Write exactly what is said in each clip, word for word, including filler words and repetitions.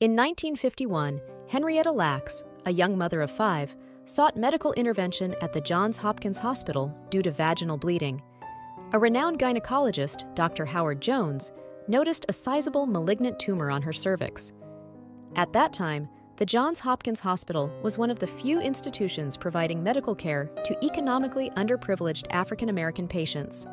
In nineteen fifty-one, Henrietta Lacks, a young mother of five, sought medical intervention at the Johns Hopkins Hospital due to vaginal bleeding. A renowned gynecologist, Doctor Howard Jones, noticed a sizable malignant tumor on her cervix. At that time, the Johns Hopkins Hospital was one of the few institutions providing medical care to economically underprivileged African American patients.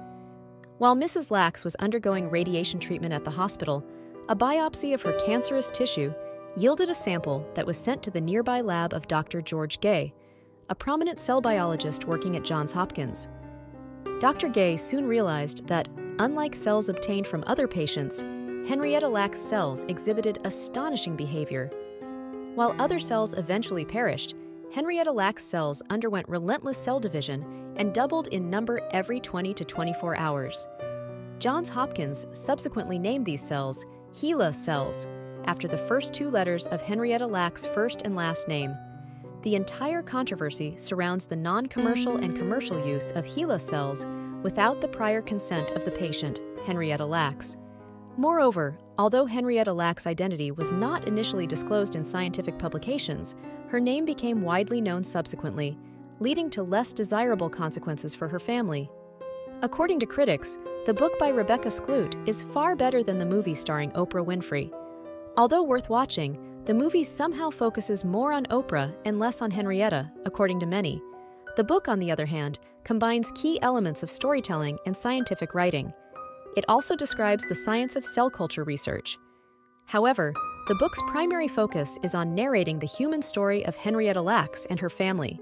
While Missus Lacks was undergoing radiation treatment at the hospital, a biopsy of her cancerous tissue yielded a sample that was sent to the nearby lab of Doctor George Gey, a prominent cell biologist working at Johns Hopkins. Doctor Gey soon realized that, unlike cells obtained from other patients, Henrietta Lacks cells exhibited astonishing behavior. While other cells eventually perished, Henrietta Lacks cells underwent relentless cell division and doubled in number every twenty to twenty-four hours. Johns Hopkins subsequently named these cells HeLa cells, after the first two letters of Henrietta Lacks' first and last name. The entire controversy surrounds the non-commercial and commercial use of HeLa cells without the prior consent of the patient, Henrietta Lacks. Moreover, although Henrietta Lacks' identity was not initially disclosed in scientific publications, her name became widely known subsequently, leading to less desirable consequences for her family. According to critics, the book by Rebecca Skloot is far better than the movie starring Oprah Winfrey. Although worth watching, the movie somehow focuses more on Oprah and less on Henrietta, according to many. The book, on the other hand, combines key elements of storytelling and scientific writing. It also describes the science of cell culture research. However, the book's primary focus is on narrating the human story of Henrietta Lacks and her family.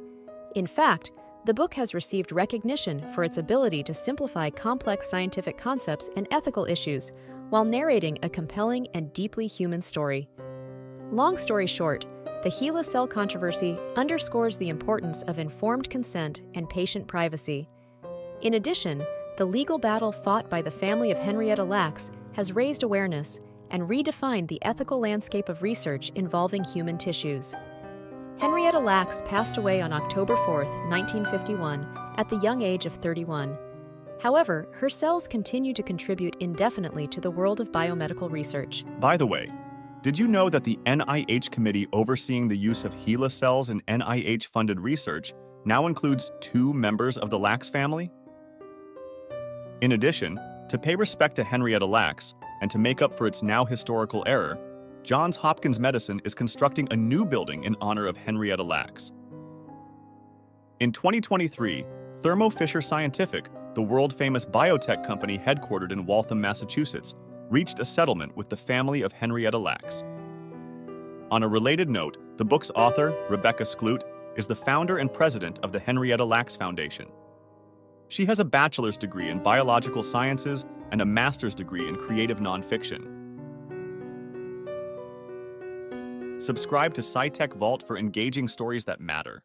In fact, the book has received recognition for its ability to simplify complex scientific concepts and ethical issues while narrating a compelling and deeply human story. Long story short, the HeLa cell controversy underscores the importance of informed consent and patient privacy. In addition, the legal battle fought by the family of Henrietta Lacks has raised awareness and redefined the ethical landscape of research involving human tissues. Henrietta Lacks passed away on October fourth, nineteen fifty-one, at the young age of thirty-one. However, her cells continue to contribute indefinitely to the world of biomedical research. By the way, did you know that the N I H committee overseeing the use of HeLa cells in N I H-funded research now includes two members of the Lacks family? In addition, to pay respect to Henrietta Lacks and to make up for its now historical error, Johns Hopkins Medicine is constructing a new building in honor of Henrietta Lacks. In twenty twenty-three, Thermo Fisher Scientific, the world-famous biotech company headquartered in Waltham, Massachusetts, reached a settlement with the family of Henrietta Lacks. On a related note, the book's author, Rebecca Skloot, is the founder and president of the Henrietta Lacks Foundation. She has a bachelor's degree in biological sciences and a master's degree in creative nonfiction. Subscribe to SciTech Vault for engaging stories that matter.